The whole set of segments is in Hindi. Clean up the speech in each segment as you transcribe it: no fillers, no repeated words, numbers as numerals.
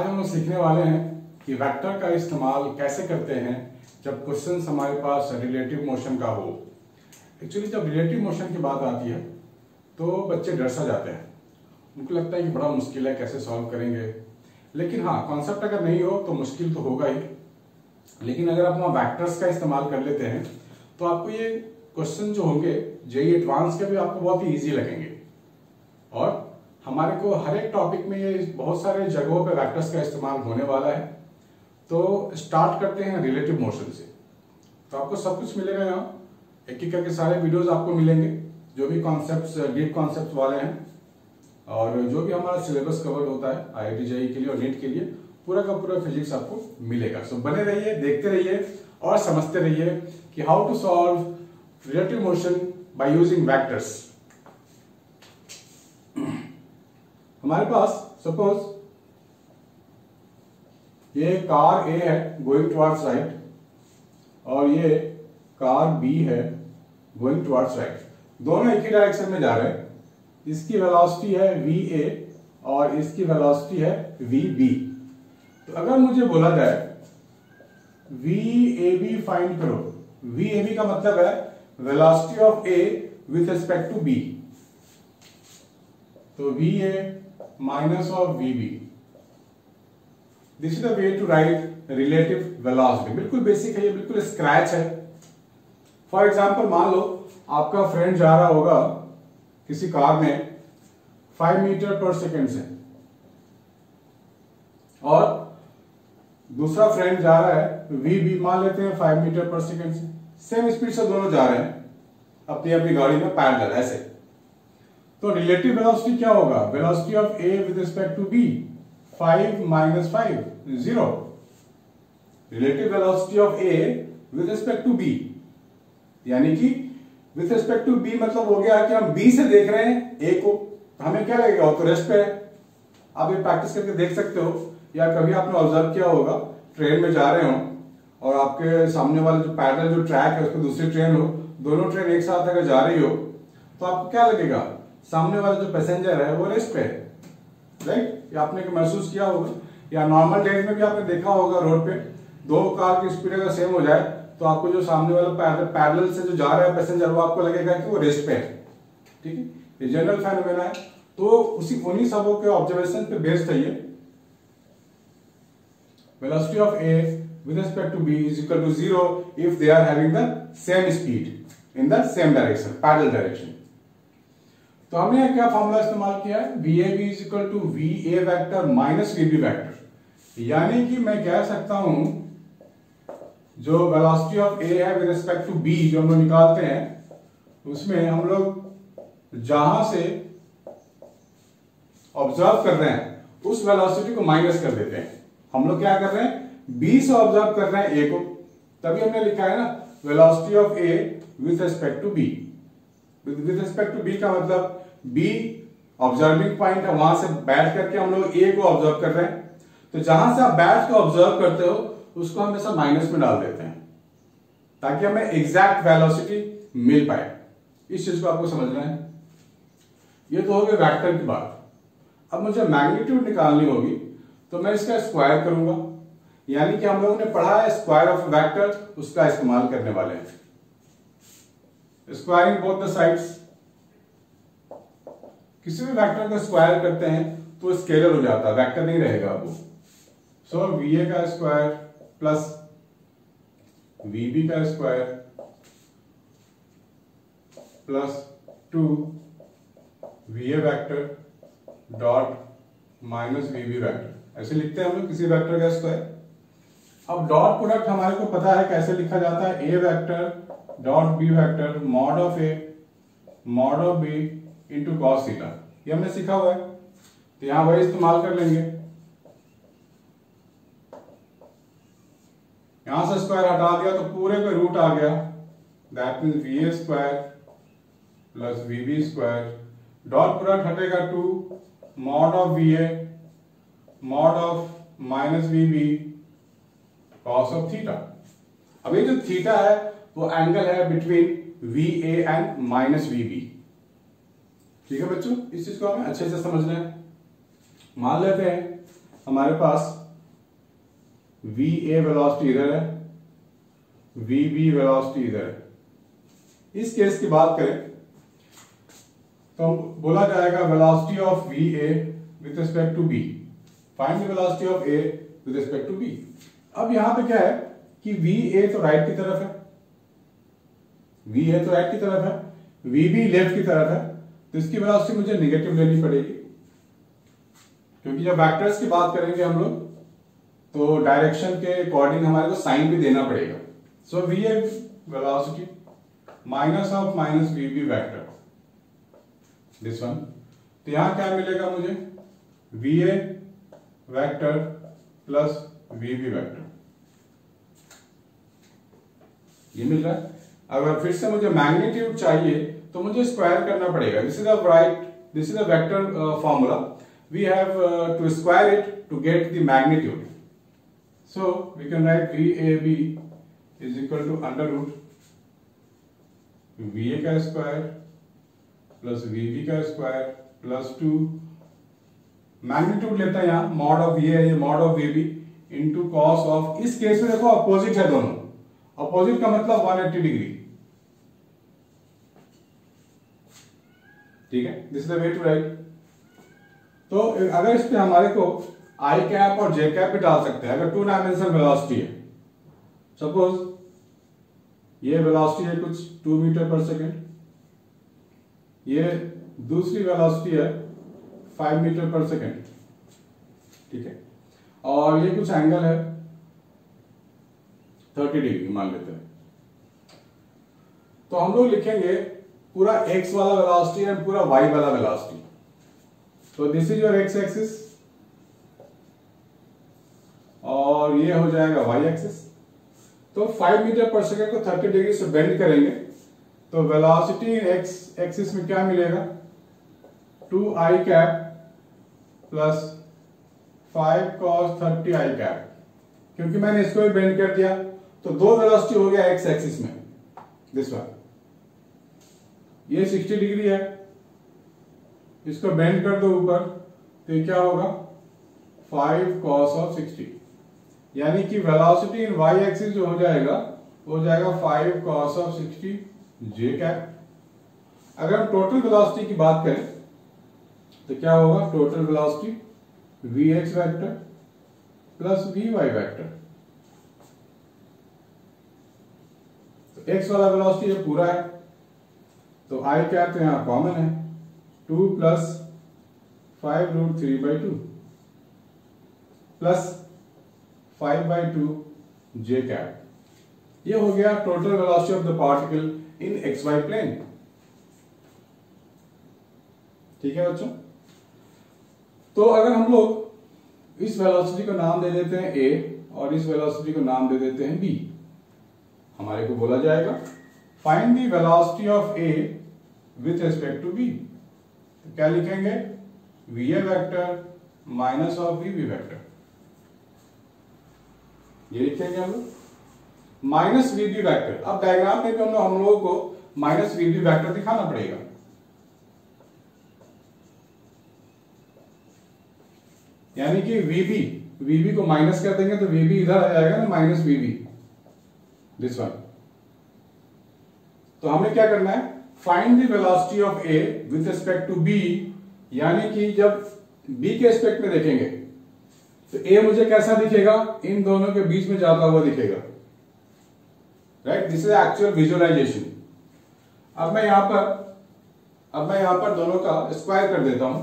आज हम लोग सीखने वाले हैं कि वेक्टर का इस्तेमाल कैसे करते हैं जब क्वेश्चन हमारे पास रिलेटिव मोशन का हो। एक्चुअली जब रिलेटिव मोशन की बात आती है तो बच्चे डर सा जाते हैं, उनको लगता है कि बड़ा मुश्किल है, कैसे सॉल्व करेंगे। लेकिन हाँ, कॉन्सेप्ट अगर नहीं हो तो मुश्किल तो होगा ही, लेकिन अगर आप वहाँ वैक्टर्स का इस्तेमाल कर लेते हैं तो आपको ये क्वेश्चन जो होंगे जेईई एडवांस के भी आपको बहुत ही ईजी लगेंगे। और हमारे को हर एक टॉपिक में ये बहुत सारे जगहों पे वेक्टर्स का इस्तेमाल होने वाला है। तो स्टार्ट करते हैं रिलेटिव मोशन से। तो आपको सब कुछ मिलेगा यहाँ, एक एक करके सारे वीडियोस आपको मिलेंगे, जो भी कॉन्सेप्ट्स डीप कॉन्सेप्ट वाले हैं और जो भी हमारा सिलेबस कवर होता है IIT JEE के लिए और नीट के लिए, पूरा का पूरा फिजिक्स आपको मिलेगा। सो बने रहिए, देखते रहिए और समझते रहिए कि how to solve relative motion by using vectors. हमारे पास सपोज ये कार ए है गोइंग टुवर्ड्स राइट और ये कार बी है गोइंग टुवर्ड्स राइट, दोनों एक ही डायरेक्शन में जा रहे हैं। इसकी वेलोसिटी है va और इसकी वेलोसिटी है vb। तो अगर मुझे बोला जाए vab फाइंड करो, vab का मतलब है velocity of a with respect to b, तो va minus of vb. This is the way to write relative velocity. बिल्कुल बेसिक है ये, बिल्कुल स्क्रैच है। फॉर एग्जाम्पल मान लो आपका फ्रेंड जा रहा होगा किसी कार में 5 मीटर/सेकेंड से और दूसरा फ्रेंड जा रहा है vb मान लेते हैं 5 मीटर/सेकेंड से, सेम स्पीड से दोनों जा रहे हैं अपनी अपनी गाड़ी में पैरेलल ऐसे। तो रिलेटिव वेलोसिटी क्या होगा? Velocity of A with respect to B 5 - 5 0, relative velocity of A with respect to B, यानी कि विद रिस्पेक्ट टू बी मतलब हो गया कि हम बी से देख रहे हैं ए को, तो हमें क्या लगेगा वो तो रेस्ट पे है। आप ये प्रैक्टिस करके देख सकते हो, या कभी आपने ऑब्जर्व किया होगा ट्रेन में जा रहे हो और आपके सामने वाला जो पैरेलल जो ट्रैक है उस पर दूसरी ट्रेन हो, दोनों ट्रेन एक साथ अगर जा रही हो तो आपको क्या लगेगा? सामने वाला जो पैसेंजर है वो रेस्ट पे है राइट। ये आपने महसूस किया होगा, या नॉर्मल डेज में भी आपने देखा होगा रोड पे दो कार की स्पीड अगर सेम हो जाए तो आपको जो सामने वाला पैरेलल से जो जा रहा है पैसेंजर वो आपको लगेगा कि वो रेस्ट पे है। ठीक है, ये जनरल फेनोमेना है। तो उसी उन्हीं सबों के ऑब्जर्वेशन पे बेस्ड है ये। Velocity of A with respect to B is equal to 0 if they are having the same speed in the same direction, parallel direction. तो हमने क्या फॉर्मूला इस्तेमाल किया है? VAB इज equal to VA vector minus VB vector, यानी कि मैं कह सकता हूं जो वेलोसिटी ऑफ A है विद रिस्पेक्ट टू B जो हम लोग निकालते हैं, उसमें हम लोग जहां से ऑब्जर्व कर रहे हैं उस वेलोसिटी को माइनस कर देते हैं। हम लोग क्या कर रहे हैं? B से ऑब्जर्व कर रहे हैं A को, तभी हमने लिखा है ना velocity of A with respect to B। With respect to B का मतलब बी ऑब्जर्विंग पॉइंट है, वहां से बैठ करके हम लोग ए को ऑब्जर्व कर रहे हैं, तो जहां से आप बैठ के ऑब्जर्व करते हो उसको हमेशा माइनस में डाल देते हैं ताकि हमें एग्जैक्ट वेलोसिटी मिल पाए। इस चीज को आपको समझना है। ये तो हो गया वेक्टर की बात। अब मुझे मैग्नीट्यूड निकालनी होगी तो मैं इसका स्क्वायर करूंगा, यानी कि हम लोगों ने पढ़ा है स्क्वायर ऑफ वेक्टर, उसका इस्तेमाल करने वाले हैं। स्क्वायरिंग बोथ द साइड्स, किसी भी वेक्टर का स्क्वायर करते हैं तो स्केलर हो जाता है, वेक्टर नहीं रहेगा वो। सो va का स्क्वायर प्लस vb का square plus 2 va vector dot minus vb vector, ऐसे लिखते हैं हम लोग किसी वेक्टर का स्क्वायर। अब डॉट प्रोडक्ट हमारे को पता है कैसे लिखा जाता है, a vector dot B vector mod of A mod of B into cos theta, ये हमने सीखा हुआ है तो यहां वही इस्तेमाल कर लेंगे। यहां से स्क्वायर हटा दिया तो पूरे पे रूट आ गया, that means V A square plus V B square, dot product हटेगा 2 mod of V A mod of minus we B cos of theta. अब ये जो थीटा है वो एंगल है between V A and minus we B. ठीक है बच्चों, इस चीज को हमें अच्छे से समझना है। मान लेते हैं हमारे पास वी ए वेलोसिटी इधर है, वी बी वेलोसिटी इधर है। इस केस की बात करें तो बोला जाएगा velocity of V A with respect to B, find the velocity of A with respect to B. अब यहां पे क्या है कि वी ए तो राइट की तरफ है, वी ए तो राइट की तरफ है, वी बी लेफ्ट की तरफ है, तो इसकी वेलोसिटी मुझे नेगेटिव लेनी पड़ेगी, क्योंकि जब वेक्टर्स की बात करेंगे हम लोग तो डायरेक्शन के अकॉर्डिंग हमारे को साइन भी देना पड़ेगा। So V A velocity minus of minus we B vector this one, तो यहां क्या मिलेगा मुझे V A vector plus V B vector, ये मिल रहा है। अगर फिर से मुझे मैग्नीट्यूड चाहिए तो मुझे स्क्वायर करना पड़ेगा, this is the right, this is the vector formula, we have to square it to get the magnitude. So we can write V A B is equal to under root V A का स्क्वायर प्लस वी बी का स्क्वायर प्लस टू मैग्नीट्यूड लेता है यहाँ मॉड ऑफ ए, ये mod of A B into cos of, इस केस में देखो अपोजिट है दोनों, अपोजिट का मतलब 180 डिग्री, ठीक है, this is the way to write. तो अगर इस पे हमारे को आई कैप और जे कैप भी डाल सकते हैं अगर टू डायमेंशनल वेलोसिटी है। सपोज ये वेलोसिटी है कुछ 2 मीटर पर सेकेंड, ये दूसरी वेलोसिटी है 5 मीटर पर सेकेंड, ठीक है, और ये कुछ एंगल है 30 डिग्री मान लेते हैं। तो हम लोग लिखेंगे पूरा x वाला वेलोसिटी एंड पूरा y वाला वेलोसिटी। तो this is your x axis और ये हो जाएगा y एक्सिस। तो 5 मीटर पर सेकेंड को 30 डिग्री से बेंड करेंगे तो वेलोसिटी x एक्सिस में क्या मिलेगा 2i cap plus 5 cos 30i cap, क्योंकि मैंने इसको भी बेंड कर दिया तो दो वेलोसिटी हो गया x एक्सिस में, दिस वन ये 60 डिग्री है, इसको बेंड कर दो ऊपर तो ये क्या होगा 5 cos of 60, यानी कि वेलोसिटी इन y एक्सिस जो हो जाएगा 5 cos of 60 j कैप। अगर हम टोटल वेलोसिटी की बात करें तो क्या होगा total velocity vx vector plus vy vector. तो x वाला वेलोसिटी ये पूरा है तो i कैप तो यहाँ कॉमन है 2 प्लस 5√3/2 प्लस 5/2 j कैप, ये हो गया total velocity of the particle in xy plane. ठीक है बच्चों, तो अगर हम लोग इस वेलोसिटी को नाम दे देते हैं a और इस वेलोसिटी को नाम दे देते हैं b, हमारे को बोला जाएगा find the velocity of a with respect to b। तो क्या लिखेंगे va vector minus of vb vector, ये लिखेंगे हम लोग माइनस vb वेक्टर। अब डायग्राम में भी हम लोगों को माइनस vb वेक्टर दिखाना पड़ेगा, यानी कि वीबी को माइनस कर देंगे तो वीबी इधर आ जाएगा ना माइनस वीबी दिस वन। तो हमें क्या करना है find the velocity of A with respect to B, यानी कि जब बी के रिस्पेक्ट में देखेंगे तो ए मुझे कैसा दिखेगा इन दोनों के बीच में जाता हुआ दिखेगा, right, this is actual visualisation. अब मैं यहां पर दोनों का स्क्वायर कर देता हूं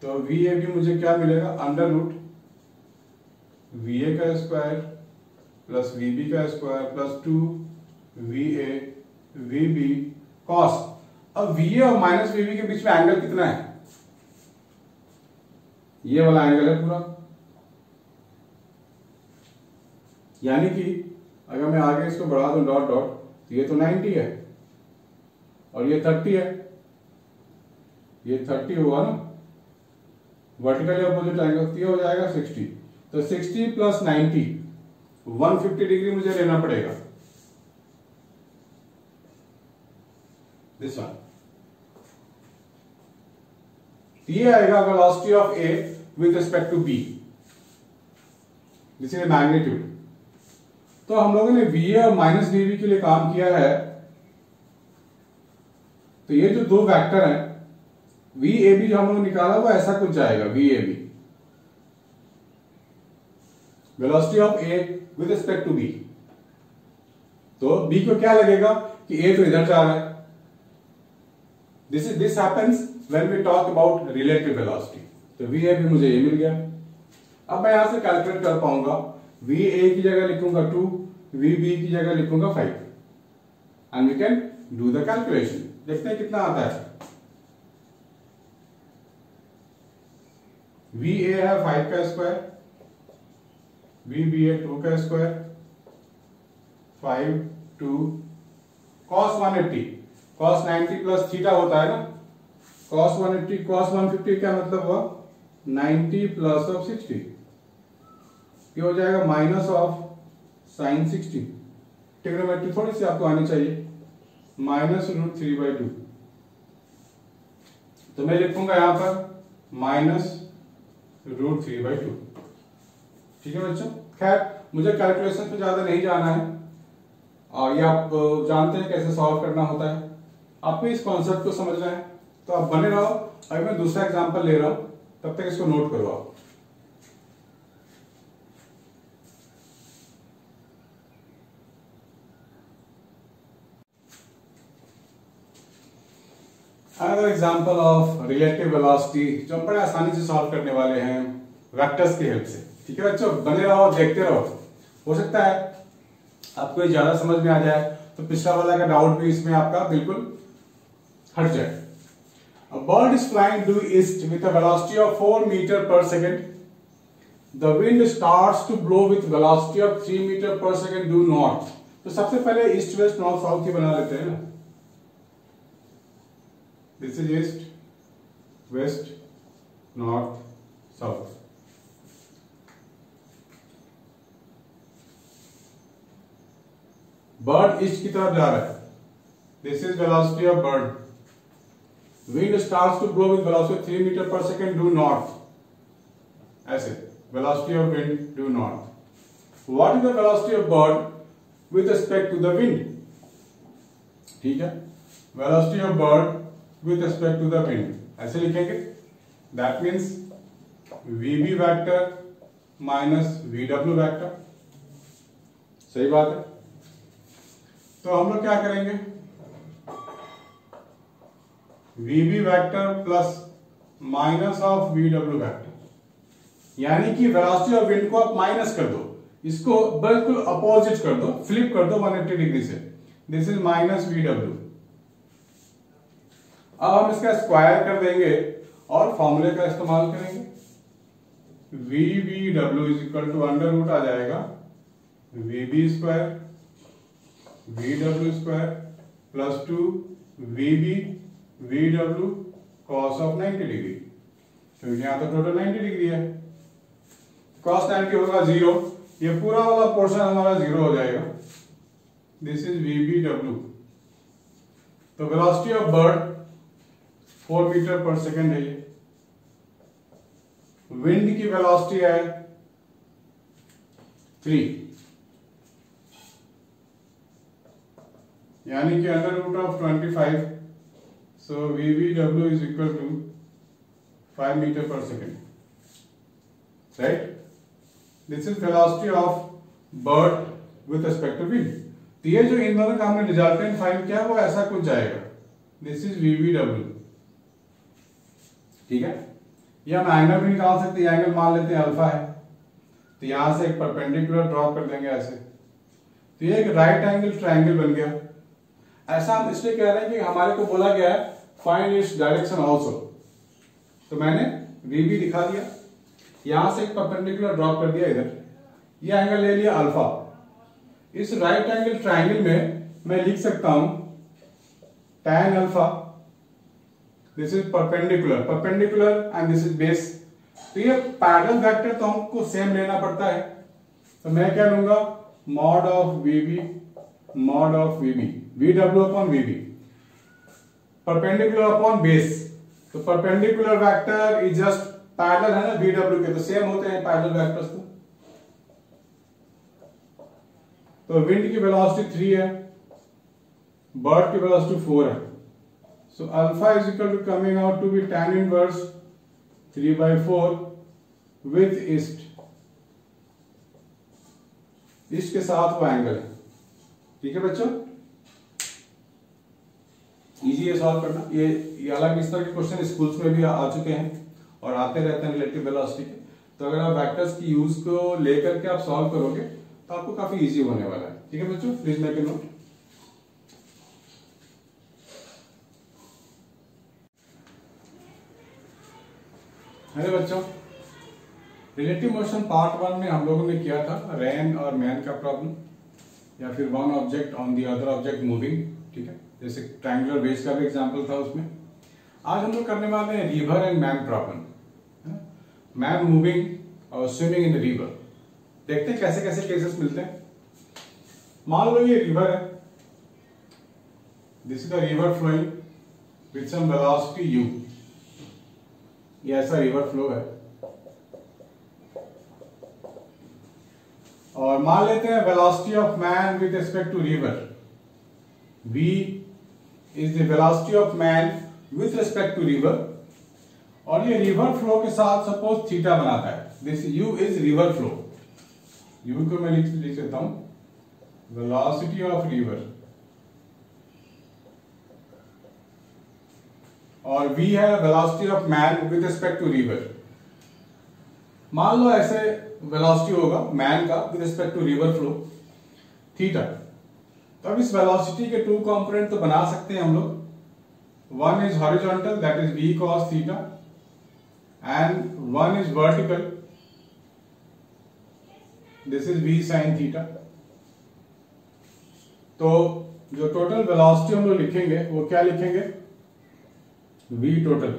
तो वी ए भी मुझे क्या मिलेगा अंडर रूट वी ए का स्क्वायर प्लस वी बी का square plus 2 V A V B cos. अब वी ए और माइनस वी बी के बीच में एंगल कितना है, ये वाला एंगल है पूरा, यानी कि अगर मैं आगे इसको बढ़ा दूं डॉट डॉट तो ये तो 90 है और ये 30 है, ये 30 होगा ना, वर्टिकल अपोजिट आएगा तो हो जाएगा 60, तो 60 प्लस 90 150 डिग्री मुझे लेना पड़ेगा दिस वन। ये आएगा velocity of A with respect to B, जिसमें मैग्नीट्यूड। तो हम लोगों ने VA और माइनस DV के लिए काम किया है। तो ये जो दो वेक्टर हैं VAB जो हम लोग निकाला वो ऐसा कुछ आएगा VAB, velocity of A with respect to B। तो B को क्या लगेगा कि A तो इधर जा रहा है। This happens when we talk about relative velocity. तो VAB मुझे ये मिल गया। अब मैं यहां से कैलकुलेट कर पाऊंगा, VA की जगह लिखूंगा 2, VB की जगह लिखूंगा 5 and we can do the calculation. देखते हैं कितना आता है। VA है 5 का स्क्वायर, VB है 2 का square, 5 2 cos 180, cos 90 plus theta होता है ना, cos 180 cos 150 क्या मतलब हुआ 90 प्लस ऑफ 60, ये हो जाएगा माइनस ऑफ साइन 60। ट्रिग्नोमेट्री थोड़ी सी आपको आनी चाहिए, माइनस रूट 3/2। तो मैं लिखूंगा यहां पर माइनस √3/2। ठीक है बच्चों, खैर मुझे कैलकुलेशन पे ज्यादा नहीं जाना है और ये आप जानते हैं कैसे सॉल्व करना होता है। आप भी इस कॉन्सेप्ट को समझ रहे हैं तो आप बने रहो। अभी मैं दूसरा एग्जांपल ले रहा हूं, तब तक इसको नोट करो आप। Another example of relative velocity जो हम बड़े आसानी से सॉल्व करने वाले हैं वेक्टर्स की हेल्प से। ठीक है बच्चों, बने रहो, देखते रहो। हो सकता है आपको ये ज्यादा समझ में आ जाए तो पिछला वाला का डाउट भी इसमें आपका बिल्कुल हट जाए। A bird is flying due east with a velocity of 4 meters per second. The wind starts to blow with velocity of 3 meters per second due north. तो सबसे पहले ईस्ट वेस्ट नॉर्थ साउथ की बना लेते हैं ना। This is east, west, north, south. Bird east की तरफ जा रहा है। This is velocity of bird. Wind starts to blow with velocity 3 meters per second due north. ऐसे velocity of wind due north. What is the velocity of bird with respect to the wind? ठीक है, velocity of bird with respect to the wind ऐसे लिखेंगे। That means VB vector minus VW vector. सही बात है। तो हम लोग क्या करेंगे, VB vector plus minus of VW vector, यानी कि वेलोसिटी ऑफ विंड को आप माइनस कर दो, इसको बिल्कुल अपोजिट कर दो, फ्लिप कर दो 180 डिग्री से। This is minus VW। अब हम इसका स्क्वायर कर देंगे और फॉर्मूले का इस्तेमाल करेंगे। VBW is equal to under root आ जाएगा VB square VW square plus 2 VB VW cos of 90 degree, क्योंकि यहाँ तो टोटल 90 डिग्री है। कॉस 90 होगा 0, ये पूरा वाला पोर्शन हमारा 0 हो जाएगा। This is VBW। तो वेलोसिटी ऑफ बर्ड 4 मीटर पर सेकेंड है। विंड की वेलोसिटी है 3, यानी कि under root of 25। So VBW is equal to 5 metre पर second. Right, this is velocity of bird with respect to wind. तो ये जो इन दोनों का हमने रिजल्टेंट फाइंड किया वो ऐसा कुछ जाएगा। This is VBW। ठीक है, ये हम एंगल भी निकाल सकते हैं। एंगल मान लेते हैं अल्फा है, तो यहां से एक परपेंडिकुलर ड्रॉ कर देंगे ऐसे, तो ये एक राइट एंगल ट्रायंगल बन गया। ऐसा हम इसलिए कह रहे हैं कि हमारे को बोला गया है फाइंड इट्स डायरेक्शन आल्सो। तो मैंने VB दिखा दिया, यहां से एक परपेंडिकुलर ड्रॉ कर दिया इधर, ये एंगल ले लिया अल्फा। इस राइट एंगल ट्रायंगल में मैं लिख सकता हूं tan alpha. This is perpendicular perpendicular and this is base. तो ये पैरेलल वेक्टर तो हमको सेम लेना पड़ता है, तो मैं क्या लूंगा mod of VB mod of VB VW upon VB perpendicular upon base. तो perpendicular vector is just parallel है ना बीडब्ल्यू के, तो सेम होते हैं पैरेलल वेक्टर्स तो विंड की वेलोसिटी 3 है, बर्ड की वेलोसिटी 4 है, so alpha is equal to coming out to be tan inverse 3/4 with east के साथ वो एंगल है। ठीक है बच्चों, इजी है सॉल्व करना। ये अलग इस तरह के क्वेश्चन स्कूल्स में भी आ चुके हैं और आते रहते हैं रिलेटिव वेलोसिटी के, तो अगर आप वेक्टर्स की यूज को लेकर के आप सॉल्व करोगे तो आपको काफी इजी होने वाला है। ठीक है बच्चों, please make a note. Hello बच्चों, रिलेटिव मोशन पार्ट 1 में हम लोगों ने किया था रैन और मैन का प्रॉब्लम, या फिर one object on the other object moving. ठीक है, जैसे ट्रायंगुलर वेज का भी एग्जांपल था उसमें। आज हम लोग करने वाले हैं river and man problem, man moving और स्विमिंग इन रिवर। देखते हैं कैसे कैसे केसेस मिलते हैं। मान लो ये रिवर है, this is the river flowing with some velocity u, ये ऐसा रिवर फ्लो है। और मान लेते हैं velocity of man with respect to river, v is the velocity of man with respect to river, और ये रिवर फ्लो के साथ सपोज थीटा बनाता है, this u is river flow. u को मैं लिख देता हूं वेलोसिटी ऑफ रिवर, और v है velocity of man with respect to river. मान लो ऐसे वेलोसिटी होगा मैन का with respect to river flow theta. तो अब इस वेलोसिटी के टू कंपोनेंट तो बना सकते हैं हम लोग, one is horizontal that is v cos theta and one is vertical this is v sin theta. तो जो टोटल वेलोसिटी हम लोग लिखेंगे वो क्या लिखेंगे, v total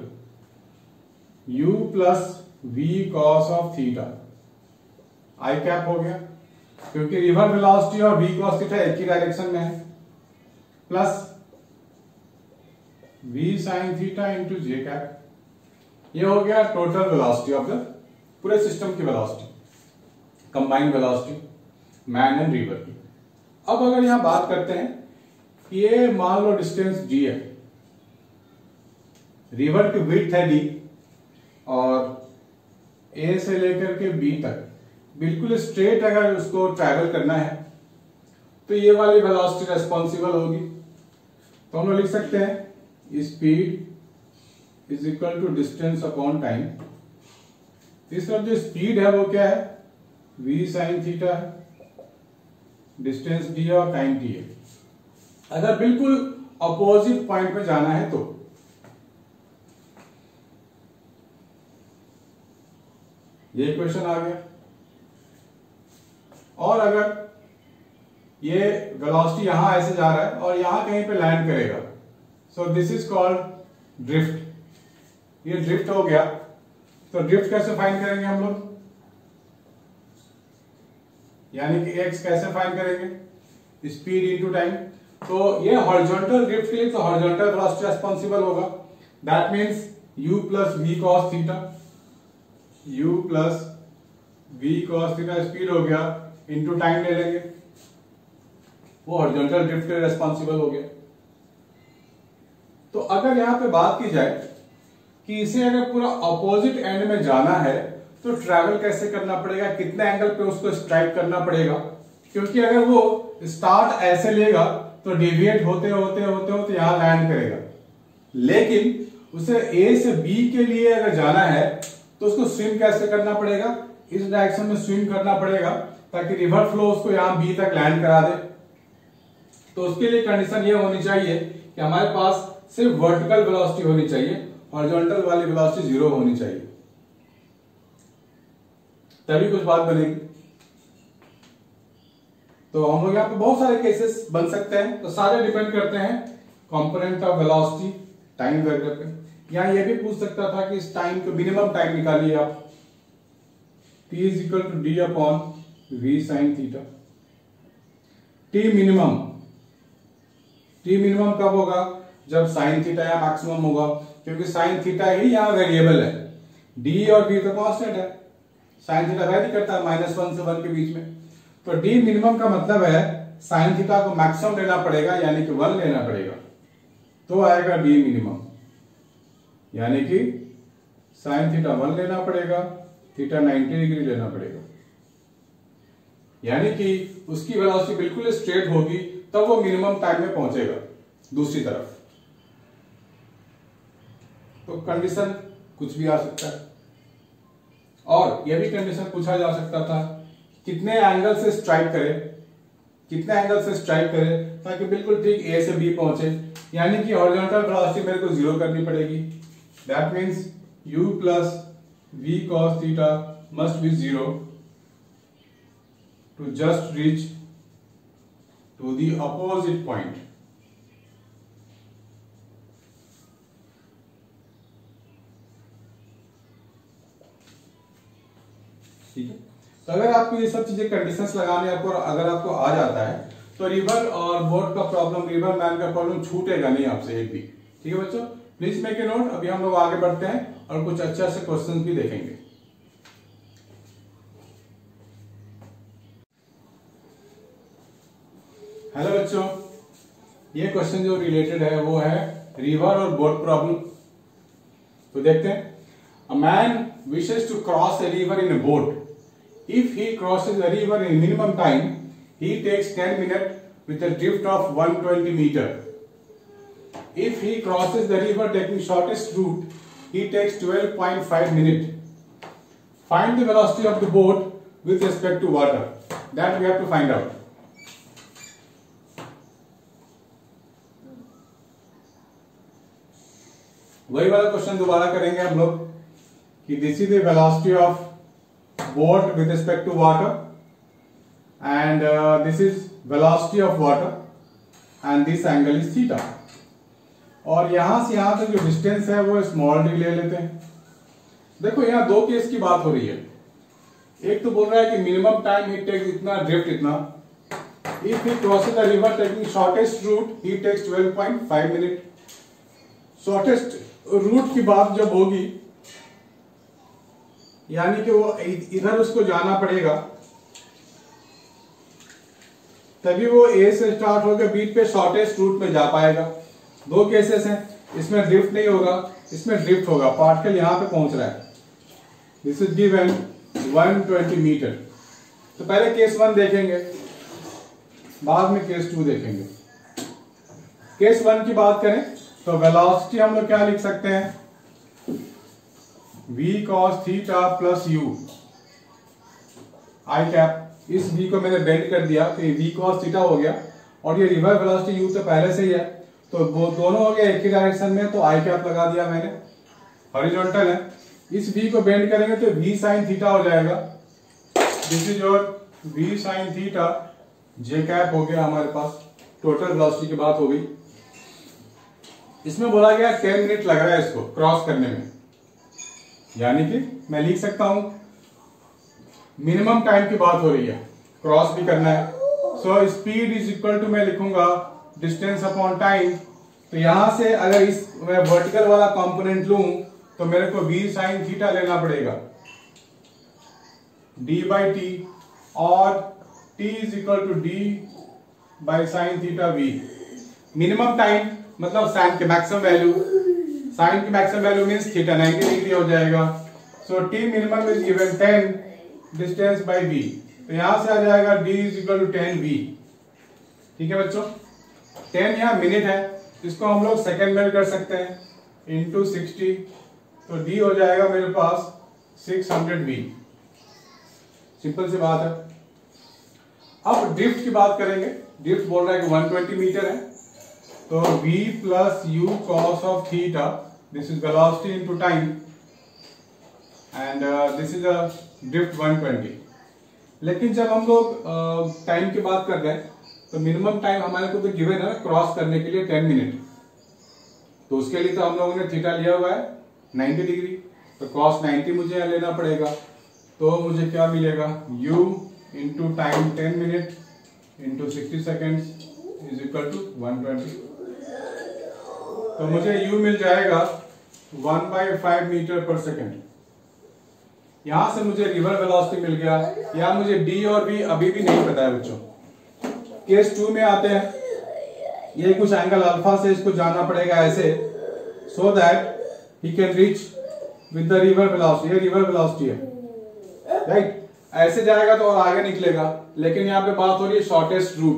u plus v cos of theta, i cap हो गया क्योंकि रिवर वेलोसिटी और v cos थीटा एक ही डायरेक्शन में है, plus v sin theta into j cap. ये हो गया टोटल वेलोसिटी ऑफ द पूरे सिस्टम की velocity, combined velocity man and river की। अब अगर यहां बात करते हैं कि ये मान लो डिस्टेंस d है, रिवर की विड्थ है d और a से लेकर के b तक बिल्कुल स्ट्रेट अगर उसको ट्रैवल करना है तो ये वाली वेलोसिटी रेस्पॉन्सिबल होगी। तो हम लोग लिख सकते हैं speed is equal to distance upon time. इस तरफ जो स्पीड है वो क्या है, v sin थीटा है, डिस्टेंस d और टाइम t है। अगर बिल्कुल अपोजिट पॉइंट पे जाना है तो ये इक्वेशन आ गया, और अगर ये वेलोसिटी यहां ऐसे जा रहा है और यहां कहीं पे लैंड करेगा, so this is called drift. ये ड्रिफ्ट हो गया, तो ड्रिफ्ट कैसे फाइंड करेंगे हम लोग, यानी कि x कैसे फाइंड करेंगे, स्पीड इनटू टाइम। तो ये हॉरिजॉन्टल ड्रिफ्ट के लिए तो हॉरिजॉन्टल वेलोसिटी रेस्पॉन्सिबल होगा, that means u plus v cos theta, u plus v cos theta speed हो गया इनटू टाइम ले लेंगे, वो हॉरिजॉन्टल ड्रिफ्ट के रेस्पॉन्सिबल हो गया। तो अगर यहां पे बात की जाए कि इसे अगर पूरा अपोजिट एंड में जाना है तो ट्रैवल कैसे करना पड़ेगा, कितने एंगल पे उसको स्ट्राइक करना पड़ेगा, क्योंकि अगर वो स्टार्ट ऐसे लेगा तो डेविएट होते होते होते होते यहां लैंड करेगा। लेकिन उसे ए से बी के लिए अगर जाना है तो उसको स्विम कैसे करना पड़ेगा, इस डायरेक्शन में स्विम करना पड़ेगा ताकि रिवर फ्लो उसको यहां बी तक लैंड करा दे। तो उसके लिए कंडीशन ये होनी चाहिए कि हमारे पास सिर्फ वर्टिकल वेलोसिटी होनी चाहिए, हॉरिजॉन्टल वाली वेलोसिटी 0 होनी चाहिए, तभी कुछ बात बनेगी। तो हम लोग यहां पे बहुत सारे केसेस बन सकते हैं, तो सारे डिपेंड करते हैं कंपोनेंट ऑफ वेलोसिटी टाइम वगैरह पे। यहां यह भी पूछ सकता था कि इस टाइम को मिनिमम टाइम निकालिए आप, t is equal to D upon v sine theta. t minimum कब होगा, जब साइन थीटा या मैक्सिमम होगा, क्योंकि साइन थीटा ही यहाँ वेरिएबल है, डी और बी तो कांस्टेंट है, साइन थीटा वैरी करता है -1 से 1 के बीच में, तो डी मिनिमम का मतलब है साइन थीटा को मैक्सिमम लेना पड़ेगा यानी कि 1 लेना पड़ेगा, तो आएगा डी मिनिमम, यानी कि साइन थीटा 1 लेना पड़ेगा, थीटा 90 डिग्री लेना पड़ेगा, यानी कि उसकी वेलोसिटी बिल्कुल स्ट्रेट होगी तब वो मिनिमम टाइम में पहुंचेगा दूसरी तरफ। तो कंडीशन कुछ भी आ सकता है, और यह भी कंडीशन पूछा जा सकता था कितने एंगल से स्ट्राइक करे, कितने एंगल से स्ट्राइक करे ताकि बिल्कुल ठीक ए से बी पहुंचे, यानी कि हॉरिजॉन्टल वेलोसिटी मेरे को 0 करनी पड़ेगी, that means u plus v cos theta must be 0 to just reach to the opposite point. ठीक है, तो अगर आपको ये सब चीजें कंडीशंस लगाने आपको अगर आपको आ जाता है तो रिवर और बोट का प्रॉब्लम, रिवर मैन का प्रॉब्लम छूटेगा नहीं आपसे एक भी। ठीक है बच्चों, प्लीज मेक ए नोट। अभी हम लोग आगे बढ़ते हैं और कुछ अच्छा से क्वेश्चन भी देखेंगे। हेलो बच्चों, ये क्वेश्चन जो रिलेटेड है वो है रिवर और बोट प्रॉब्लम। तो देखते हैं, a man wishes to cross a river in a boat, if he crosses a river in minimum time he takes 10 minute with a drift of 120 metre. If he crosses the river taking shortest route he takes 12.5 minute. Find the velocity of the boat with respect to water. That we have to find out. वही वाला क्वेश्चन दोबारा करेंगे हम लोग कि this is the velocity of boat with respect to water, and this is velocity of water, and this angle is theta. और यहां से यहां तक जो डिस्टेंस है वो स्मॉल डी ले लेते हैं। देखो यहाँ दो केस की बात हो रही है, एक तो बोल रहा है कि मिनिमम टाइम ही टेक्स इतना, ड्रिफ्ट इतना, if he crosses the river taking shortest route he takes 12.5 minute. Shortest route की बात जब होगी यानी कि वो इधर उसको जाना पड़ेगा तभी वो ए से स्टार्ट होकर बी पे शॉर्टेस्ट रूट में जा पाएगा। दो केसेस हैं, इसमें ड्रिफ्ट नहीं होगा, इसमें ड्रिफ्ट होगा, पार्टिकल यहाँ पे पहुंच रहा है, दिस इज गिवन 120 मीटर। तो पहले केस 1 देखेंगे, बाद में केस 2 देखेंगे। केस 1 की बात करें तो वेलोसिटी हम लोग क्या लिख सकते हैं, v cos theta plus u i cap. इस v को मैंने बेंड कर दिया तो ये v cos थीटा हो गया, और ये रिवर वेलोसिटी u तो पहले से ही है, तो वो दोनों हो गए एक ही डायरेक्शन में, तो आई कैप लगा दिया मैंने, हॉरिजॉन्टल है। इस v को बेंड करेंगे तो v साइन थीटा हो जाएगा, this is your v sine theta, j cap हो गया हमारे पास। टोटल वेलोसिटी की बात हो गई। इसमें बोला गया 10 मिनट लग रहा है इसको क्रॉस करने में, यानी कि मैं लिख सकता हूं मिनिमम टाइम की बात हो रही है, क्रॉस भी करना है, so speed is equal to मैं लिखूंगा डिस्टेंस अपॉन टाइम। तो यहां से अगर इस मैं वर्टिकल वाला कंपोनेंट लूं तो मेरे को v साइन थीटा लेना पड़ेगा, d बाई टी, और t is equal to d by sine theta v। Minimum time मतलब साइन की मैक्सिमम वैल्यू, साइन की maximum value means theta 90 degree हो जाएगा, so t minimum is given 10 distance by v। तो यहां से आ जाएगा d is equal to 10v। ठीक है बच्चों, 10 यहाँ मिनट है, इसको हम लोग सेकेंड में कर सकते हैं, इंटू 60, तो d हो जाएगा मेरे पास 600 v। सिंपल सी बात है। अब ड्रिफ्ट की बात करेंगे, ड्रिफ्ट बोल रहा है कि 120 मीटर है, तो v plus you cos of theta, this is velocity into time, and this is a drift 120। लेकिन जब हम लोग टाइम की बात कर रहे हैं तो मिनिमम टाइम हमारे को तो गिवन है क्रॉस करने के लिए 10 मिनट, तो उसके लिए तो हम लोगों ने थीटा लिया हुआ है 90 डिग्री, तो कॉस 90 मुझे यहाँ लेना पड़ेगा, तो मुझे क्या मिलेगा, u into time 10 minute into 60 second is equal to 120। तो मुझे u मिल जाएगा 1/5 मीटर पर सेकेंड। यहाँ से मुझे रिवर वेलोसिटी मिल गया, या मुझे डी और बी अभी भी नहीं पता है बच्चों। केस टू में आते हैं, ये कुछ एंगल अल्फा से इसको जाना पड़ेगा ऐसे, so that he can reach with the river velocity. ये रिवर वेलोसिटी है, राइट, ऐसे जाएगा तो और आगे निकलेगा। लेकिन यहाँ पे बात हो रही है शॉर्टेस्ट रूट,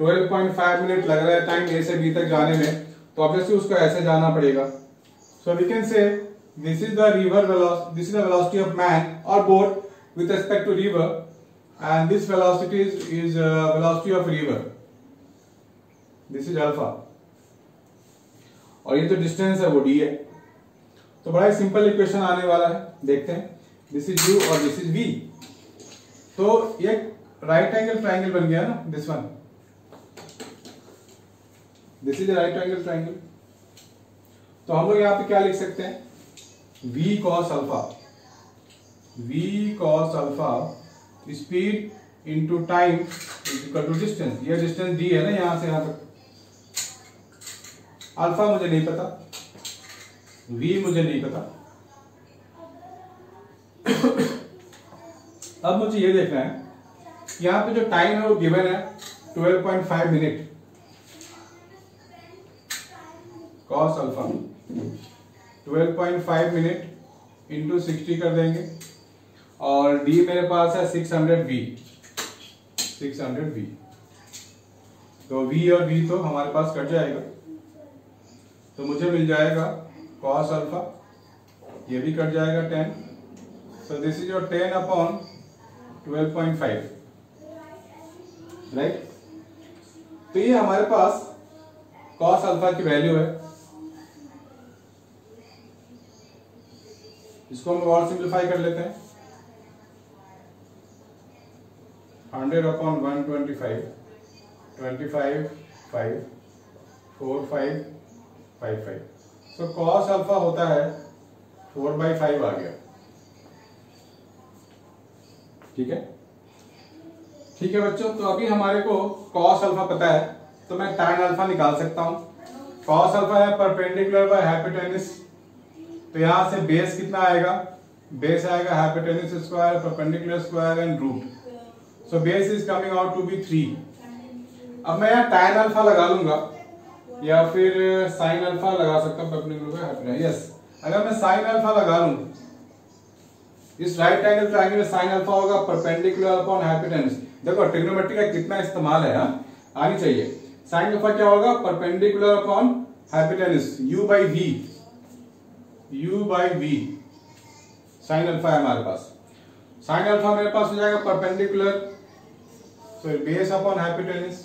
12.5 मिनट लग रहा है टाइम ए से बी तक जाने में, तो ऑब्वियसली उसको ऐसे जाना पड़ेगा। So we can say this is the river velocity, this is the velocity of man और boat with respect to river, and this velocity is velocity of river, this is alpha, और ये जो तो डिस्टेंस है वो डी है। तो बड़ा ही सिंपल इक्वेशन आने वाला है, देखते हैं, दिस इज यू और दिस इज वी। तो ये राइट एंगल ट्राइंगल बन गया ना, this one, this is right angle triangle. तो हम लोग यहाँ पे क्या लिख सकते हैं, v cos alpha, v cos alpha speed into time equal to distance. ये डिस्टेंस डी है ना यहाँ से यहाँ तक, अल्फा मुझे नहीं पता, v मुझे नहीं पता। अब मुझे ये देखना है, यहाँ पे जो टाइम है वो गिवन है 12.5 minute cos alpha, 12.5 minute into 60 कर देंगे, और डी मेरे पास है 600 वी। तो वी और वी तो हमारे पास कट जाएगा, तो मुझे मिल जाएगा कॉस अल्फा, ये भी कट जाएगा 10, so this is your 10/12.5, right. तो ये हमारे पास कॉस अल्फा की वैल्यू है, इसको हम और सिंप्लीफाई कर लेते हैं, 100/125, 25/5, 4/5, 5/5। सो कॉस अल्फा होता है 4/5 आ गया, ठीक है, ठीक है बच्चों। तो अभी हमारे को कॉस अल्फा पता है, तो मैं टैन अल्फा निकाल सकता हूं। कॉस अल्फा है परपेंडिकुलर बाय हाइपोटेन्यूस, तो यहाँ से बेस कितना आएगा, बेस आएगा hypotenuse square perpendicular square and root, so base is coming out to be 3। अब मैं यहाँ tan अल्फा लगा लूंगा या फिर sin अल्फा लगा सकता हूँ परपेंडिकुलर, यस। अगर मैं sin अल्फा लगा लूं, इस राइट एंगल ट्राइंगल में sin अल्फा होगा परपेंडिकुलर अपॉन हाइपोटेन्यूस। देखो ट्रिग्नोमेट्री का कितना इस्तेमाल है, हाँ आनी चाहिए। sin अल्फा क्या होगा, perpendicular upon hypotenuse, u by we sine alpha है हमारे पास। साइन अल्फा मेरे पास हो जाएगा perpendicular, so base upon hypotenuse,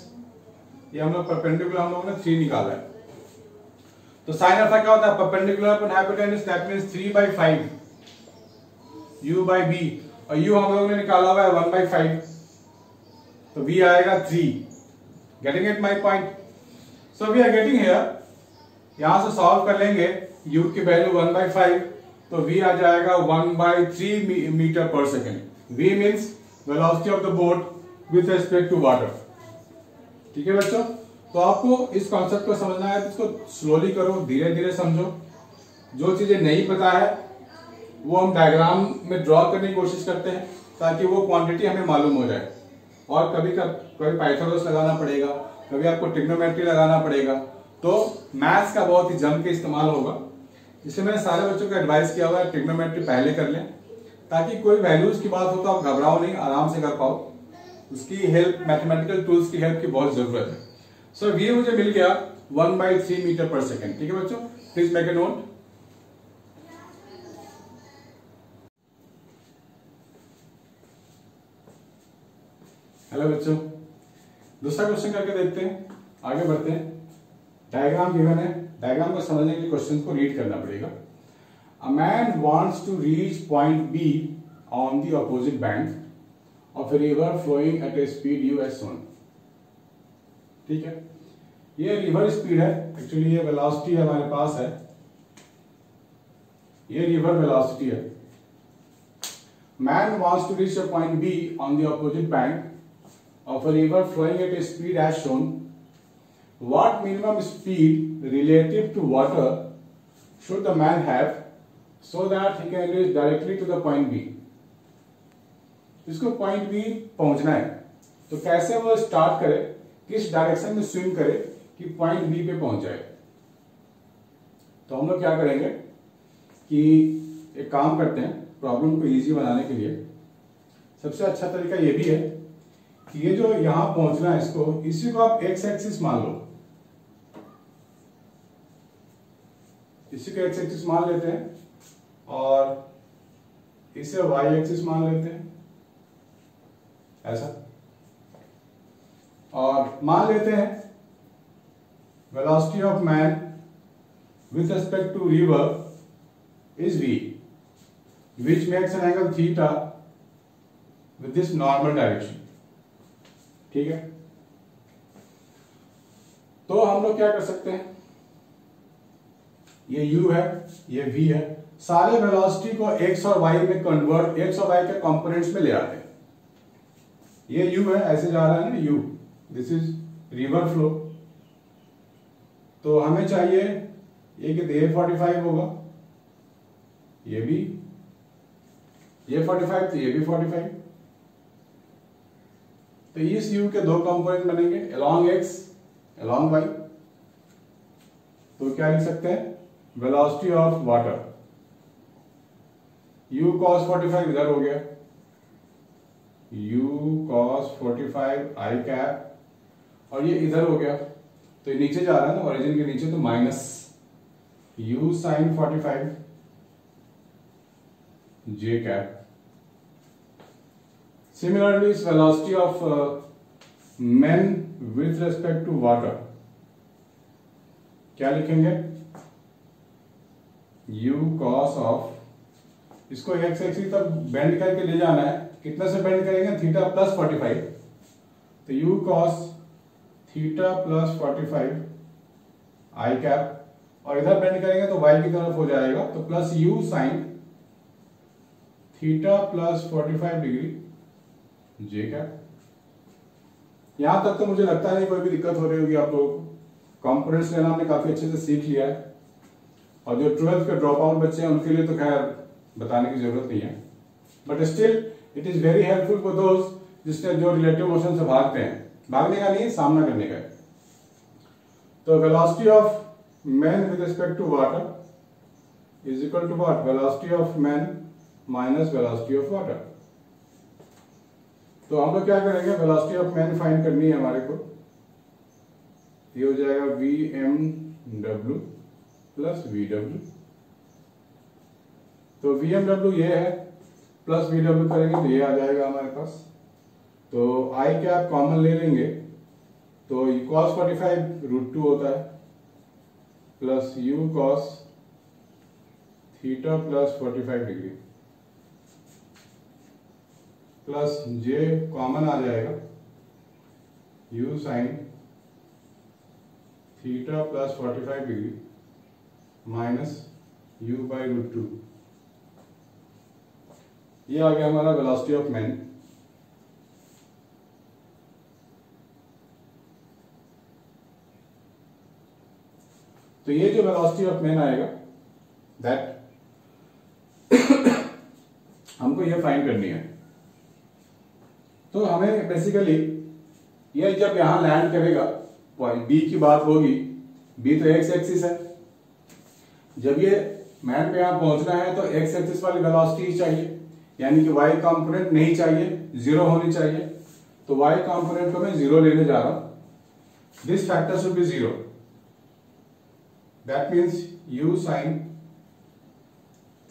ये हम लोग परपेंडिकुलर, हम लोगों ने 3 निकाला है। तो साइन अल्फा क्या होता है, perpendicular upon hypotenuse, that means 3/5 u by v, और u हम लोगों ने निकाला हुआ है 1/5, तो v आएगा 3। Getting it my point, so we are getting here. यहां से सॉल्व कर लेंगे, u की वैल्यू 1/5, तो v आ जाएगा 1/3 मीटर पर second. v means velocity of the boat with respect to water, ठीक है बच्चों। तो आपको इस कॉन्सेप्ट को समझना है, इसको स्लोली करो, धीरे धीरे समझो। जो चीजें नहीं पता है वो हम डायग्राम में ड्रॉ करने की कोशिश करते हैं, ताकि वो क्वांटिटी हमें मालूम हो जाए। और कभी पाइथागोरस लगाना पड़ेगा, कभी आपको ट्रिग्नोमेट्री लगाना पड़ेगा, तो मैथ्स का बहुत ही जम के इस्तेमाल होगा। इसलिए मैंने सारे बच्चों को एडवाइस किया हुआ है ट्रिग्नोमेट्री पहले कर लें, ताकि कोई वैल्यूज की बात हो तो आप घबराओ नहीं, आराम से कर पाओ। उसकी हेल्प, मैथमेटिकल टूल्स की हेल्प की बहुत जरूरत है। सो ये मुझे मिल गया 1/3 मीटर पर सेकेंड, ठीक है बच्चों, please make a note. Hello बच्चों, दूसरा क्वेश्चन करके देखते हैं, आगे बढ़ते हैं। डायग्राम गिवन है, डायग्राम को समझने के लिए क्वेश्चन को रीड करना पड़ेगा। A man wants to reach point B on the opposite bank of a river flowing at a speed U S one, ठीक है। ये रिवर स्पीड है, एक्चुअली ये वेलोसिटी हमारे पास है, ये रिवर वेलोसिटी है। Man wants to reach a point B on the opposite bank of a river flowing at a speed as shown. What minimum speed relative to water should the man have so that he can reach directly to the point B? जिसको पॉइंट बी पहुंचना है, तो कैसे वो स्टार्ट करे, किस डायरेक्शन में स्विम करे कि पॉइंट बी पे पहुंच जाए। तो हम लोग क्या करेंगे कि एक काम करते हैं, प्रॉब्लम को इजी बनाने के लिए सबसे अच्छा तरीका ये भी है कि ये जो यहां पहुंचना है इसको, इसी को आप एक्स एक्सिस मान लो, इसी को एक्स एक्सिस मान लेते हैं और इसे वाई एक्सिस मान लेते हैं, ऐसा। और मान लेते हैं velocity of man with respect to river is we which makes an angle theta with this normal direction, ठीक है। तो हम लोग क्या कर सकते हैं, ये u है, ये v है, सारे वेलोसिटी को x और y में कन्वर्ट, x और y के कंपोनेंट्स में ले आते हैं। ये u है, ऐसे जा रहा है ना u, this is river flow. तो हमें चाहिए ये कितने 45 होगा, ये भी ये 45, तो ये भी 45। तो इस u के दो कंपोनेंट बनेंगे, along x along y। तो क्या लिख सकते हैं, velocity of water u cos 45 इधर हो गया, u cos 45 i कैप, और ये इधर हो गया, तो ये नीचे जा रहा है ना ओरिजिन के नीचे, तो minus u sin 45 j cap. Similarly इस velocity of man with respect to water क्या लिखेंगे, u cos ऑफ, इसको x एक्सिस तक बेंड करके ले जाना है, कितना से बेंड करेंगे, थीटा प्लस 45, तो u cos theta plus 45 i cap, और इधर बेंड करेंगे तो y की तरफ हो जाएगा, तो plus u sine theta plus 45 degree j cap. यहां तक तो मुझे लगता है नहीं कोई भी दिक्कत हो रही होगी आप लोगों को, कंपोनेंट्स लेना हमने काफी अच्छे से सीख लिया है, और जो 12th के ड्रॉप आउट बच्चे हैं उनके लिए तो खैर बताने की जरूरत नहीं है, but still it is very helpful for those जिसने जो रिलेटिव मोशन से भागते हैं, भागने का नहीं सामना करने का है। तो velocity of man with respect to water is equal to what, velocity of man minus velocity of water. तो हम लोग क्या करेंगे, वेलोसिटी ऑफ मैन फाइंड करनी है हमारे को, ये हो जाएगा vmw प्लस वीडब्ल्यू। तो वीएमडब्ल्यू ये है, प्लस वीडब्ल्यू करेंगे तो ये आ जाएगा हमारे पास, तो आई क्या आप कॉमन ले लेंगे, तो कॉस 45 रूट 2 होता है, plus you cos theta plus 45 degree plus J common आ जाएगा you sine theta plus 45 degree minus you by root 2। ये आ गया हमारा वेलोसिटी ऑफ मैन। तो ये जो वेलोसिटी ऑफ मैन आएगा दैट हमको ये फाइंड करनी है। तो हमें बेसिकली ये जब यहां लैंड करेगा, पॉइंट बी की बात होगी, बी तो एक्स एक्सिस है, जब ये मैन पे यहां पहुंचना है तो एक्स एक्सिस वाली वेलोसिटी ही चाहिए, यानी कि वाई कंपोनेंट नहीं चाहिए, जीरो होनी चाहिए। तो वाई कंपोनेंट को मैं जीरो लेने जा रहा हूं, this factor should be zero, that means you sine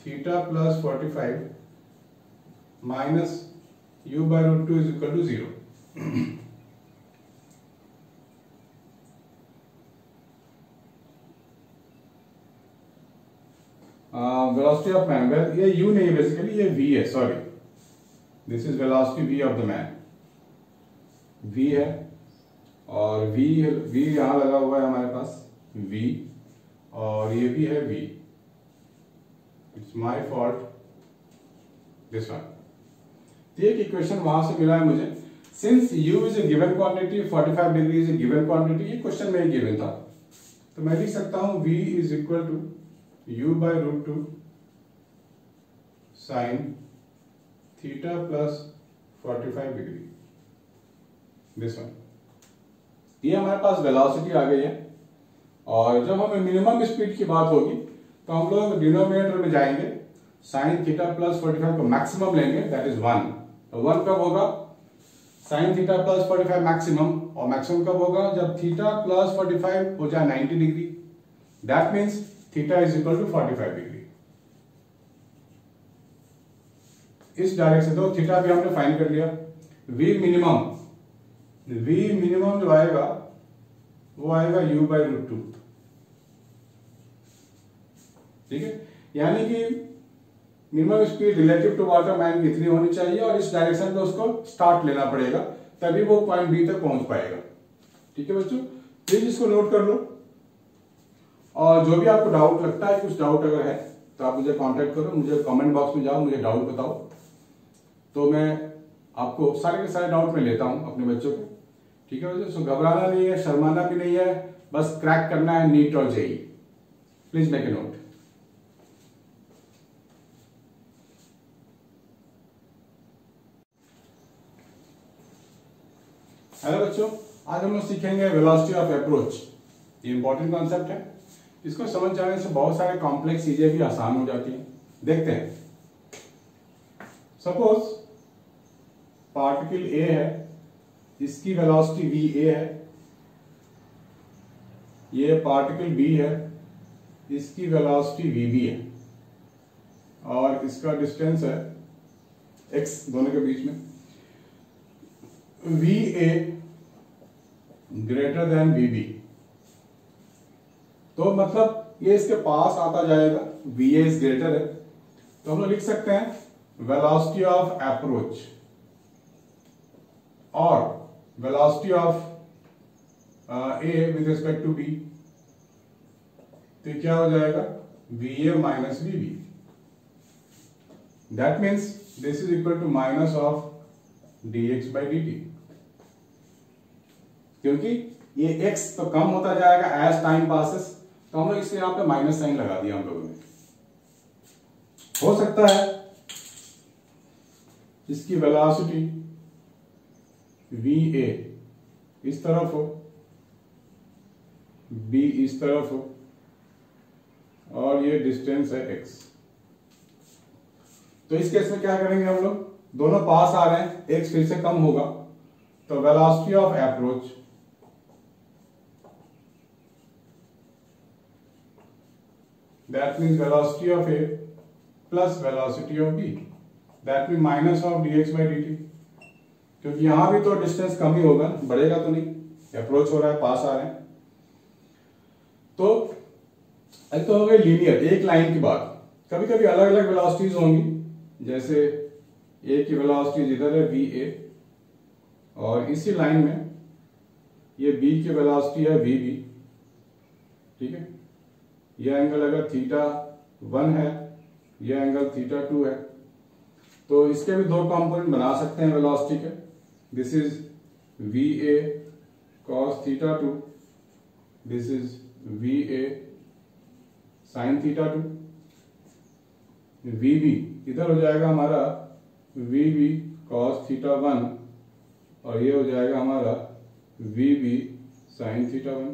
theta plus 45 minus you by root 2 is equal to zero. Velocity of man, ये u नहीं है बेसिकली, ये v है, sorry this is velocity v of the man, v है, और v यहां लगा हुआ है हमारे पास v, और ये भी है v, it's my fault this one. तो एक इक्वेशन वहां से मिला है मुझे, since u is a given quantity, 45 डिग्री इज ए गिवन क्वांटिटी, ये क्वेश्चन में गिवन था, तो मैं लिख सकता हूं v is equal to u by root 2 sine theta plus 45 degree, this one. ये हमारे पास वेलोसिटी आ गई है। और जब हमें मिनिमम स्पीड की बात होगी तो हम लोग डिनोमिनेटर में जाएंगे, साइन थीटा प्लस 45 को मैक्सिमम लेंगे, दैट इज 1। तो 1 कब होगा? साइन थीटा प्लस 45 मैक्सिमम, और मैक्सिमम कब होगा? जब थीटा प्लस 45 हो जाए 90 degree. That means theta is equal to 45 degree. इस डायरेक्शन तो थीटा भी हमने फाइंड कर लिया। वी मिनिमम जो आएगा वो आएगा u/√2, ठीक है। यानी कि minimum speed relative to water man कितनी होनी चाहिए और इस डायरेक्शन में उसको स्टार्ट लेना पड़ेगा, तभी वो पॉइंट बी तक पहुंच पाएगा, ठीक है बच्चों। प्लीज इसको नोट कर लो, और जो भी आपको डाउट लगता है, कुछ डाउट अगर है तो आप मुझे कांटेक्ट करो, मुझे कमेंट बॉक्स में जाओ, मुझे डाउट बताओ, तो मैं आपको सारे के सारे डाउट में लेता हूं अपने बच्चों को, ठीक है बच्चों। घबराना नहीं है, शर्माना भी नहीं है, बस क्रैक करना है नीट और JEE. Please make a note. Hello बच्चों, आज हम लोग सीखेंगे वेलोसिटी ऑफ अप्रोच। ये इंपॉर्टेंट कॉन्सेप्ट है, इसको समझ जाने से बहुत सारे कॉम्प्लेक्स चीजें भी आसान हो जाती हैं। देखते हैं, सपोज पार्टिकल ए है, इसकी वेलोसिटी वी ए है, ये पार्टिकल बी है, इसकी वेलोसिटी वी बी है, और इसका डिस्टेंस है एक्स, दोनों के बीच में। We A greater than we B, तो मतलब ये इसके पास आता जाएगा, वी ए इज ग्रेटर है, तो हम लोग लिख सकते हैं वेलोसिटी ऑफ अप्रोच और velocity of A with respect to B, तो क्या हो जाएगा? We A minus we B. That means this is equal to minus of dx/dt, क्योंकि ये x तो कम होता जाएगा एज टाइम पासेस, तो हम लोग इससे यहां पे माइनस साइन लगा दिया हम लोगों ने। हो सकता है इसकी वेलोसिटी va इस तरफ हो, b इस तरफ हो, और ये डिस्टेंस है x। तो इस केस में क्या करेंगे हम लोग? दोनों पास आ रहे हैं, एक फिर से कम होगा, तो velocity of approach that means velocity of A plus velocity of B, that mean minus of dx/dt, क्योंकि यहां भी तो डिस्टेंस कम ही होगा, बढ़ेगा तो नहीं, अप्रोच हो रहा है, पास आ रहे हैं। तो एक तो हो गई लीनियर, एक लाइन की बात। कभी कभी अलग अलग वेलोसिटीज होंगी, जैसे ए की वेलोसिटी इधर है वी ए, और इसी लाइन में ये बी की वेलोसिटी है वी बी, ठीक है। ये एंगल अगर θ1 है, ये एंगल θ2 है, तो इसके भी दो कंपोनेंट बना सकते हैं वेलोसिटी के। This is V A cos θ2, this is V A sine θ2। V B इधर हो जाएगा हमारा वी कॉस θ1, और ये हो जाएगा हमारा V sine θ1।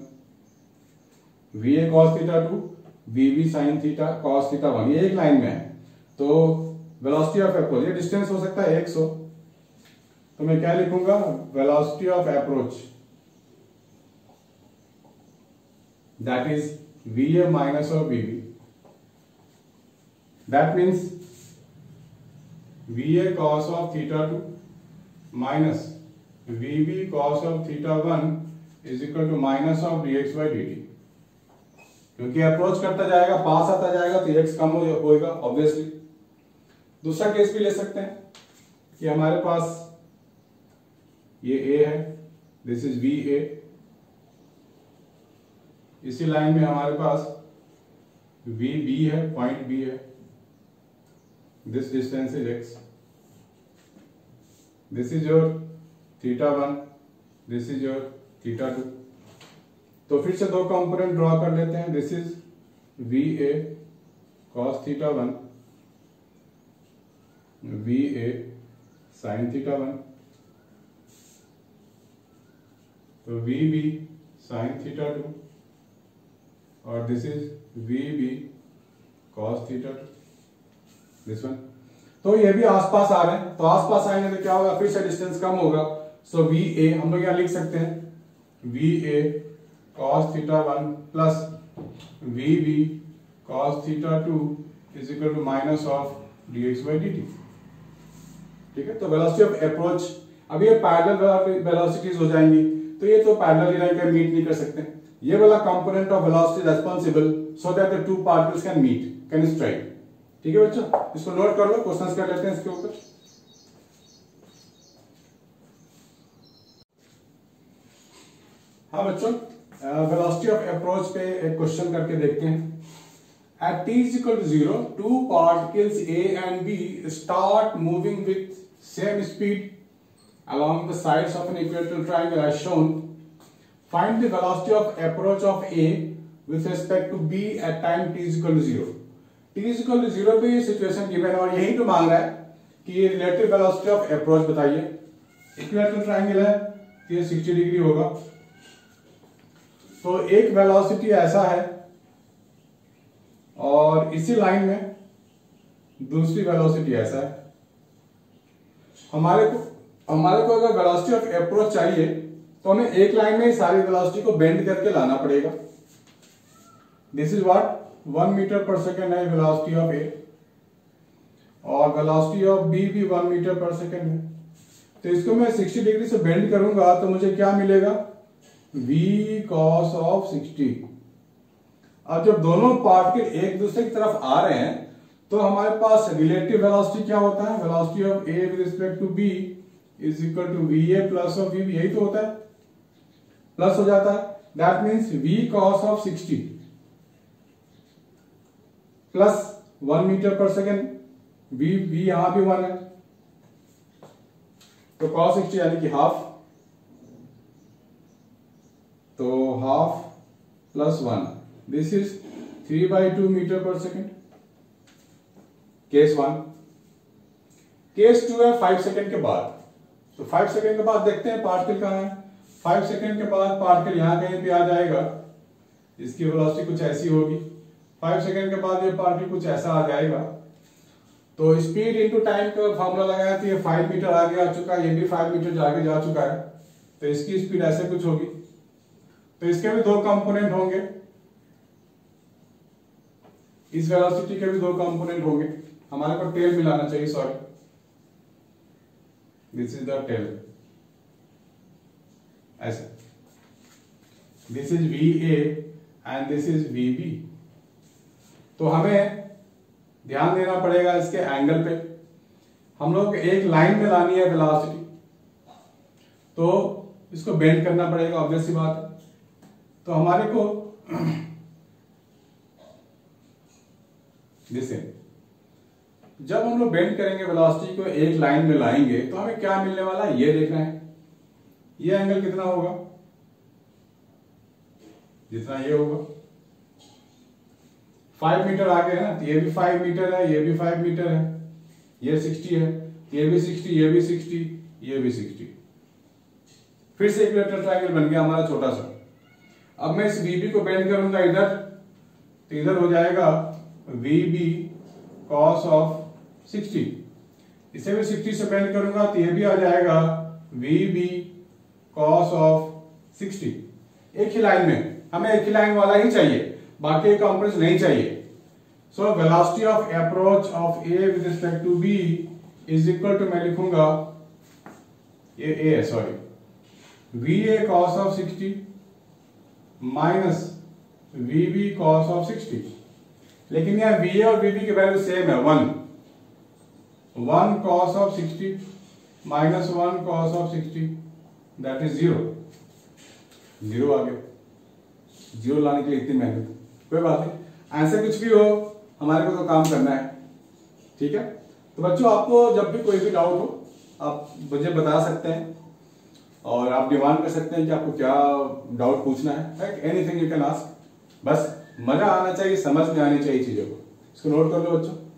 va cos θ2, V sine theta cos θ1, ये एक लाइन में है। तो वेलोसिटी ऑफ अप्रोच, ये डिस्टेंस हो सकता है x हो, तो मैं क्या लिखूंगा? Velocity of approach that is va minus of V B. That means va cos of θ2 minus vb cos of θ1 is equal to minus of dx/dt, क्योंकि अप्रोच करता जाएगा, पास आता जाएगा, तो x कम होएगा ऑब्वियसली। दूसरा केस भी ले सकते हैं कि हमारे पास ये a है, दिस इज va, इसी लाइन में हमारे पास vb है, पॉइंट b है, this distance is x, this is your θ1, this is your θ2। तो फिर से दो कंपोनेंट ड्रॉ कर लेते हैं, this is va cos θ1, va sine theta 1, तो VB साइन थीटा 2 और this is VB cos theta 2 this one। तो ये भी आसपास आ रहे हैं, तो आसपास आएंगे तो क्या होगा, फिर से डिस्टेंस कम होगा। सो VA हम लोग यहाँ लिख सकते हैं VA cos theta 1 plus VB cos theta 2 is equal to minus of dx by dt। ठीक है, तो वेलोसिटी ऑफ अप्रोच, अब ये पैरेलल वेलोसिटीज हो जाएंगी, तो ये तो पैरेलल लाइन का मीट नहीं कर सकते। ये वाला component of velocity responsible so that the two particles can meet, can strike. ठीक है बच्चों, इसको नोट कर लो, क्वेश्चंस कर लेते हैं इसके ऊपर। हाँ बच्चों, वेलोसिटी ऑफ अप्रोच पे एक क्वेश्चन करके देखते हैं। At t is equal to 0, two particles A and B start moving with same speed along the sides of an equilateral triangle as shown. Find the velocity of approach of A with respect to B at time t is equal to 0. t is equal to 0 पे सिचुएशन गिवन और यही तो मांग रहा है कि रिलेटिव वेलोसिटी ऑफ अप्रोच बताइए। इक्विलेटरल ट्रायंगल है, ये 60 डिग्री होगा, तो एक वेलोसिटी ऐसा है और इसी लाइन में दूसरी वेलोसिटी ऐसा है। हमारे को अगर वेलोसिटी ऑफ अप्रोच चाहिए तो हमें एक लाइन में सारी वेलोसिटी को बेंड करके लाना पड़ेगा। दिस इज व्हाट 1 मीटर पर सेकेंड है वेलोसिटी ऑफ ए, और वेलोसिटी ऑफ बी भी 1 मीटर पर सेकेंड है। तो इसको मैं 60 डिग्री से बेंड करूंगा तो मुझे क्या मिलेगा, वी कॉस ऑफ 60। अब जब दोनों पार्टिकल एक दूसरे की तरफ आ रहे हैं तो हमारे पास रिलेटिव वेलोसिटी क्या होता है, velocity of A with respect to B is equal to VA plus of VB, यही तो होता है, प्लस हो जाता है। That means V cos of 60 plus 1 metre पर सेकेंड, वी यहां भी 1 है, तो कॉस 60 यानी कि हाफ, तो half plus 1, this is 3/2 metre पर सेकेंड। केस 1। केस 2 है 5 सेकेंड के बाद, तो 5 सेकेंड के बाद देखते हैं पार्टिकल कहाँ है। 5 सेकेंड के बाद पार्टिकल यहाँ कहीं भी आ जाएगा, इसकी वेलोसिटी कुछ ऐसी होगी। 5 सेकेंड के बाद ये पार्टिकल कुछ ऐसा आ जाएगा, तो स्पीड इंटू टाइम का फॉर्मूला लगाया तो ये 5 मीटर आगे आ चुका है, ये भी 5 मीटर आगे जा चुका है, तो इसकी स्पीड ऐसे कुछ होगी। तो इसके भी दो कंपोनेंट होंगे, इस वेलोसिटी के भी दो कंपोनेंट होंगे। हमारे को टेल मिलाना चाहिए, sorry this is the tail, ऐसे this is V A and this is V B. तो हमें ध्यान देना पड़ेगा इसके एंगल पे, हम लोग एक लाइन में लानी है वेलोसिटी, तो इसको बेंड करना पड़ेगा, ऑब्वियस सी बात है। तो हमारे को जैसे जब हम लोग बेंड करेंगे वेलोसिटी को एक लाइन में लाएंगे तो हमें क्या मिलने वाला है ये देखना है। ये एंगल कितना होगा, जितना ये होगा, 5 मीटर आगे है ना, तो ये भी 5 मीटर है, ये भी 5 मीटर है, ये 60 है, ये भी 60, ये भी 60, ये भी 60। फिर से इक्विलेटरल ट्रायंगल बन गया हमारा छोटा सा। अब मैं इस बीबी को बेंड करूंगा इधर, तो इधर हो जाएगा VB cos ऑफ 60, इसे भी 60 से बेंड करूंगा तो ये भी आ जाएगा VB cos ऑफ 60। एक ही लाइन में, हमें एक ही लाइन वाला ही चाहिए, बाकी कंपोनेंट्स नहीं चाहिए। So velocity of approach of A with respect to B is equal to, मैं लिखूंगा ये A है, sorry, VA cos of 60 minus VB cos of 60। लेकिन यहाँ VA और VB की वैल्यू सेम है, 1 cos of 60 minus 1 cos of 60 that is 0 आ गया। 0 लाने के लिए इतनी मेहनत, कोई बात नहीं, ऐसे कुछ भी हो हमारे को तो काम करना है। ठीक है, तो बच्चों आपको जब भी कोई भी डाउट हो आप मुझे बता सकते हैं, और आप डिमांड कर सकते हैं कि आपको क्या डाउट पूछना है, एनीथिंग यू कैन आस्क। बस मजा आना चाहिए, समझ में आनी चाहिए चीजों को। इसको नोट कर लो बच्चों।